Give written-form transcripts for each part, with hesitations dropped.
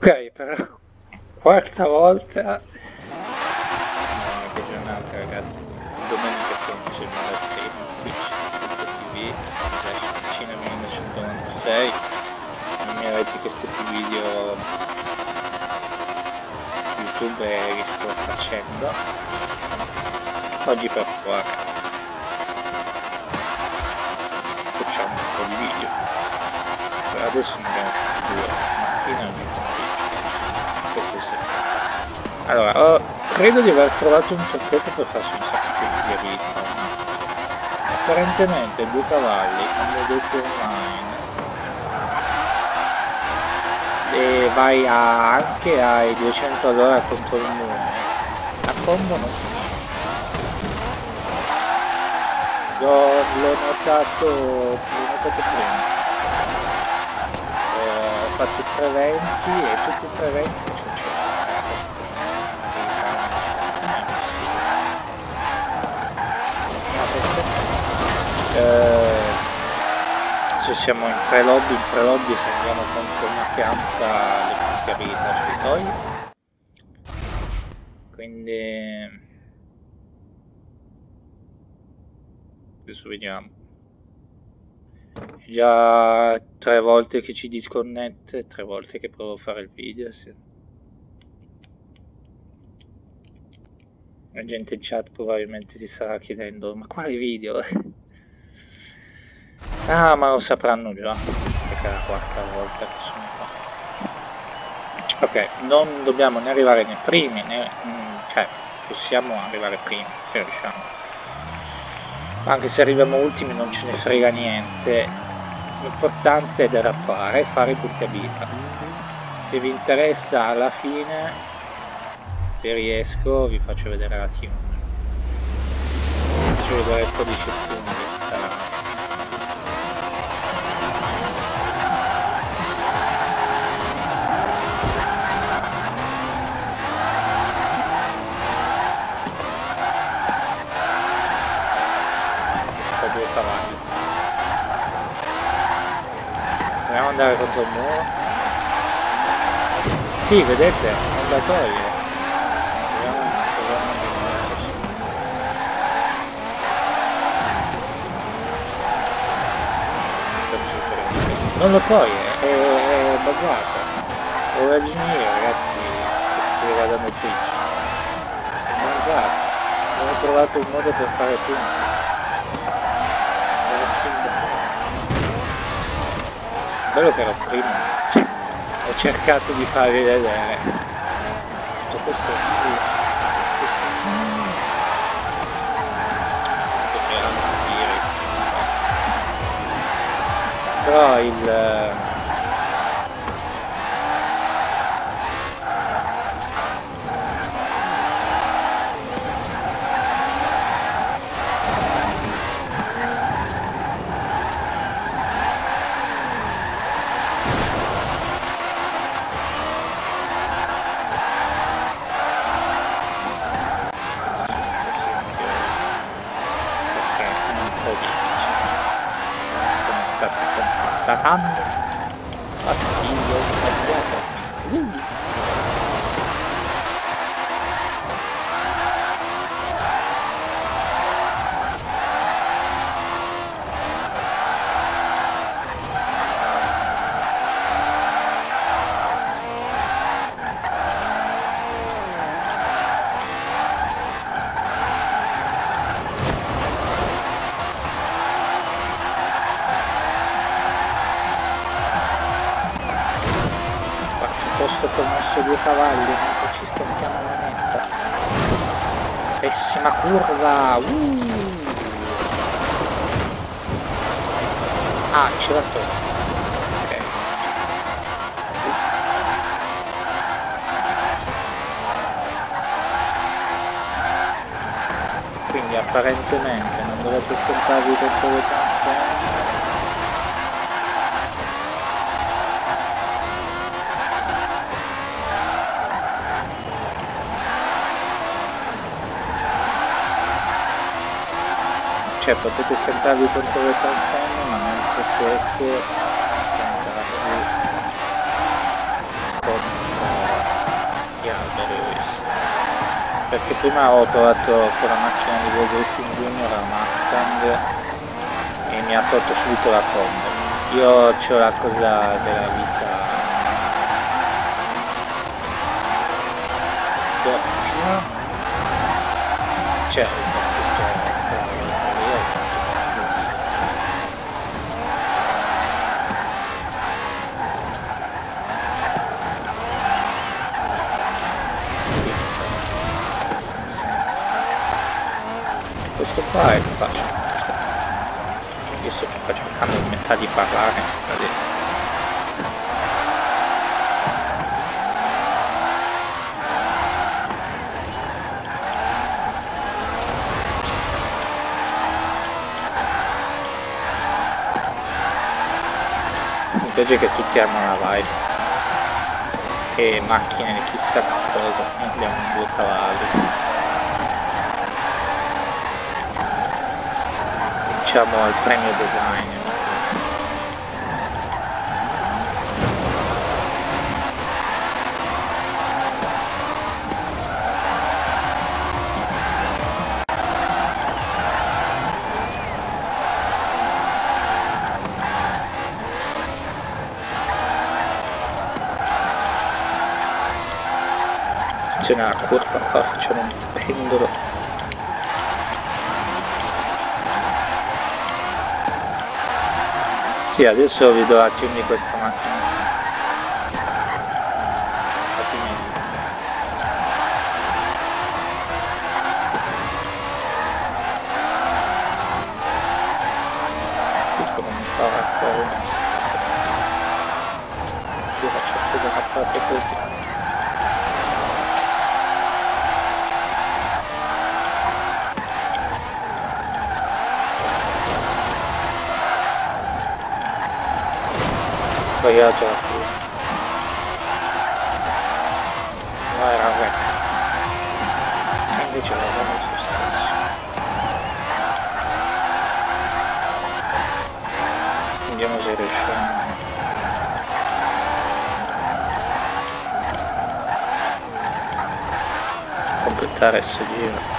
Ok, per quarta volta. Che giornata, ragazzi. Domenica 11 marzo Twitch.tv vicino al 1996. Non mi avete chiesto più video YouTube e li sto facendo oggi per qua. Di video però adesso mi metto due mattina e questo sì. Allora credo di aver trovato un trucchetto per farsi un sacco di vita. Apparentemente due cavalli hanno detto online e vai anche ai 200 all'ora contro il muro a fondo non si l'ho notato. Ho fatto 320 e tutti i 320 c'è cioè siamo in pre-lobby se andiamo contro una pianta le mascherine ci toglie, quindi adesso vediamo. Già tre volte che ci disconnette, tre volte che provo a fare il video, sì. La gente in chat probabilmente si starà chiedendo, ma quale video? Ah, ma lo sapranno già, perché è la quarta volta che sono qua. Ok, non dobbiamo né arrivare né primi, né... cioè, possiamo arrivare primi, se riusciamo. Anche se arriviamo ultimi non ce ne frega niente. L'importante è derappare e fare punti a vita. Se vi interessa alla fine, se riesco, vi faccio vedere la team. Vi faccio vedere il codice punti. Andare contro il muro, si vedete non la toglie, non lo toglie, è buggato, è un ragioniere ragazzi che si guardano il Twitch, è mangiato, non ho trovato un modo per fare punti. Quello che ero prima, ho cercato di farvi vedere tutto questo video, però apparentemente non dovete scontarvi contro le tante. Cioè potete scontarvi contro le tante ma non potete scontarvi contro perché prima ho provato con la macchina di Wolf Griffin Junior la Mustang e mi ha tolto subito la combo. Io c'ho la cosa della vita. Cioè, questo qua è facile. Io sto cercando di mettere di parlare, così. Che tutti amano la live e macchine chissà cosa, abbiamo due cavalli, diciamo al premio design. Nella curva qua facciamo un pendolo, sì, adesso vi do la team di questa macchina, sbagliato la prima, vai raga, e invece la vado su stesso, vediamo se riusciamo. Completare questo giro.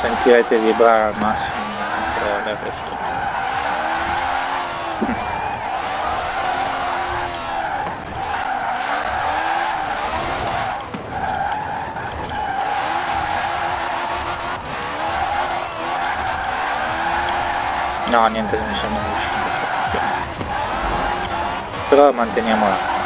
Sentirete vibrare al massimo la questo. No, niente, non siamo riusciti. Però manteniamola.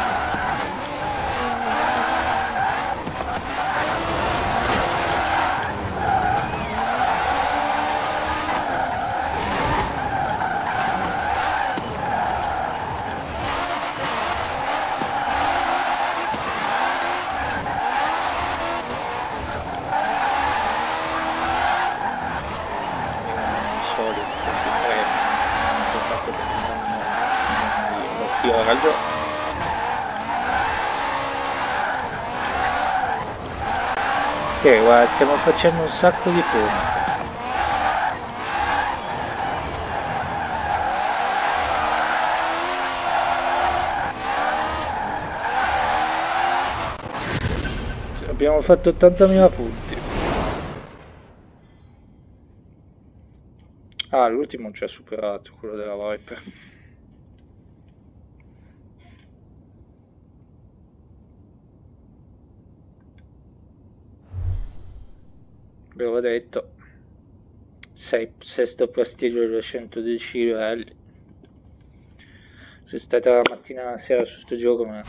Ok, guarda, stiamo facendo un sacco di punti. Abbiamo fatto 80.000 punti. Ah, l'ultimo ci ha superato, quello della Viper. Ve l'ho detto, sesto prestigio 210 livelli. Sono stata la mattina e la sera su sto gioco, ma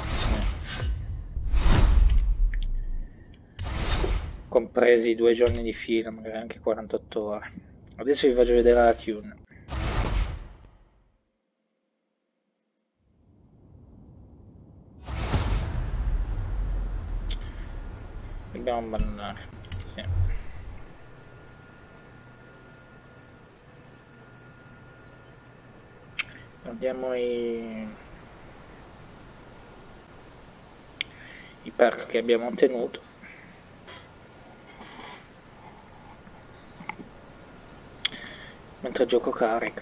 compresi 2 giorni di fila, magari anche 48 ore. Adesso vi faccio vedere la tune. Dobbiamo abbandonare, sì. Guardiamo i feedback che abbiamo ottenuto. Mentre gioco carica,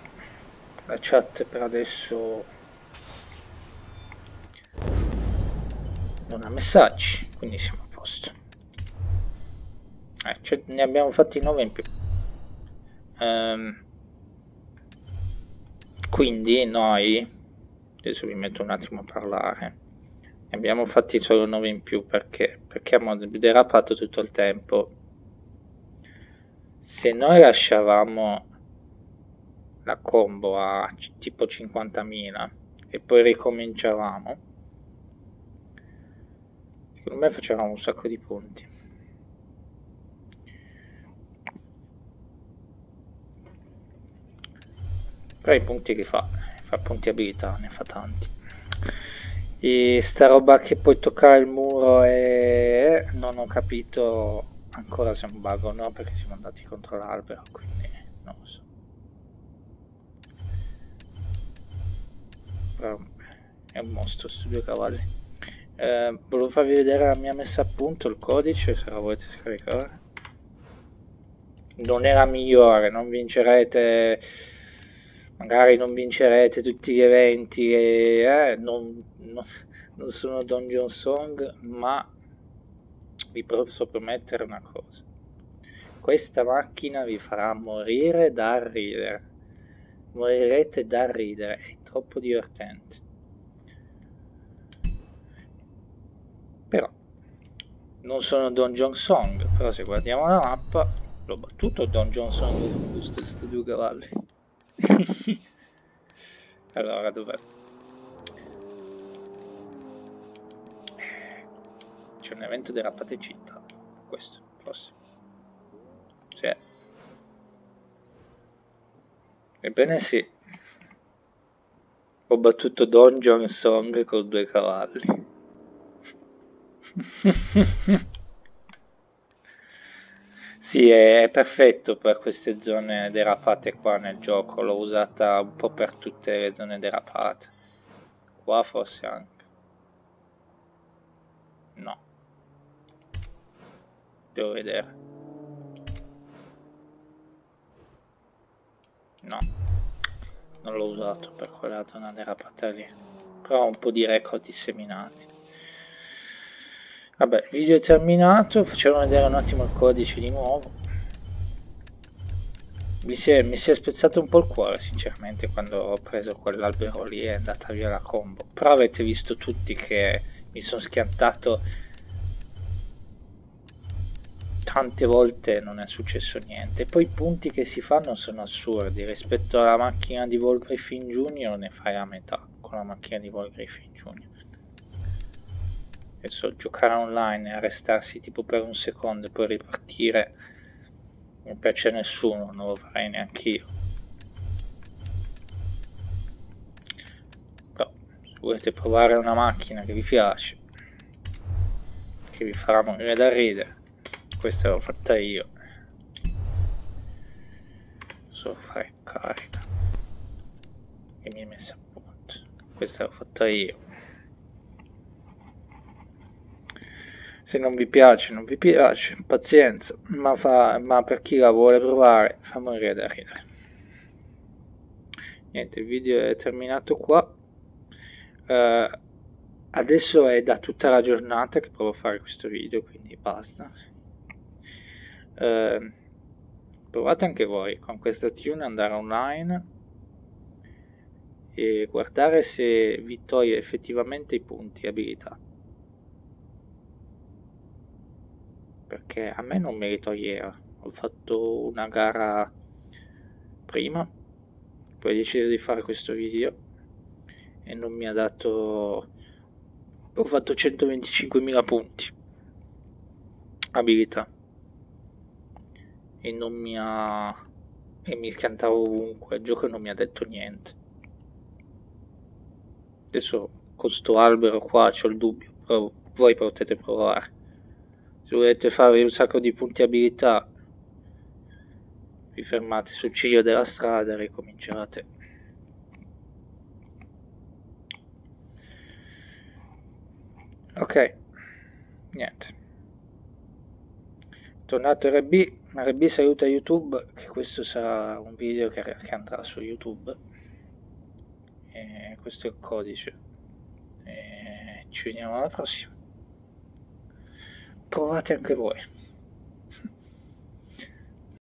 la chat per adesso non ha messaggi, quindi siamo a posto. Cioè, ne abbiamo fatti 9 in più. Quindi noi, adesso vi metto un attimo a parlare, ne abbiamo fatti solo 9 in più perché abbiamo derapato tutto il tempo. Se noi lasciavamo la combo a tipo 50.000 e poi ricominciavamo, secondo me facevamo un sacco di punti. Però i punti che fa punti abilità, ne fa tanti. E sta roba che puoi toccare il muro e non ho capito ancora se è un bug o no, perché siamo andati contro l'albero, quindi non lo so. È un mostro su 2 cavalli. Volevo farvi vedere la mia messa a punto, il codice, se la volete scaricare. Non era migliore, non vincerete, magari non vincerete tutti gli eventi, non sono Don Jong-Song, ma vi posso promettere una cosa: questa macchina vi farà morire dal ridere, morirete dal ridere, è troppo divertente. Però non sono Don Jong-Song, però se guardiamo la mappa l'ho battuto Don Jong-Song giusto questi 2 cavalli. Allora dov'è? C'è un evento della patecita, questo forse. Sì. Ebbene sì, ho battuto Don Jong-Song con 2 cavalli. Sì, è perfetto per queste zone derapate qua nel gioco, l'ho usata un po' per tutte le zone derapate. Qua forse anche. No. Devo vedere. No, non l'ho usato per quella zona derapata lì, però ho un po' di record disseminati. Vabbè, il video è terminato, facciamo vedere un attimo il codice di nuovo. Mi si è spezzato un po' il cuore sinceramente quando ho preso quell'albero lì e è andata via la combo, però avete visto tutti che mi sono schiantato tante volte, non è successo niente. Poi i punti che si fanno sono assurdi, rispetto alla macchina di Wolf Griffin Jr. ne fai la metà con la macchina di Wolf Griffin Jr. Adesso giocare online e arrestarsi tipo per un secondo e poi ripartire non piace a nessuno, non lo farei neanche io. Però se volete provare una macchina che vi piace, che vi farà morire da ridere, questa l'ho fatta io. Posso fare carica e mi è messa a punto, questa l'ho fatta io. Se non vi piace non vi piace, pazienza, ma per chi la vuole provare fa morire da ridere. Niente, il video è terminato qua. Adesso è da tutta la giornata che provo a fare questo video, quindi basta. Provate anche voi con questa tune andare online e guardare se vi toglie effettivamente i punti abilità, perché a me non me li toglieva. Ho fatto una gara prima, poi ho deciso di fare questo video e non mi ha dato, ho fatto 125.000 punti abilità e non mi ha, e mi schiantavo ovunque, il gioco non mi ha detto niente. Adesso con sto albero qua c'ho il dubbio, però voi potete provare. Se volete fare un sacco di punti abilità vi fermate sul ciglio della strada e ricominciate. Ok, niente, tornato RB saluta YouTube, che questo sarà un video che andrà su YouTube. Questo è il codice, ci vediamo alla prossima, provate anche voi.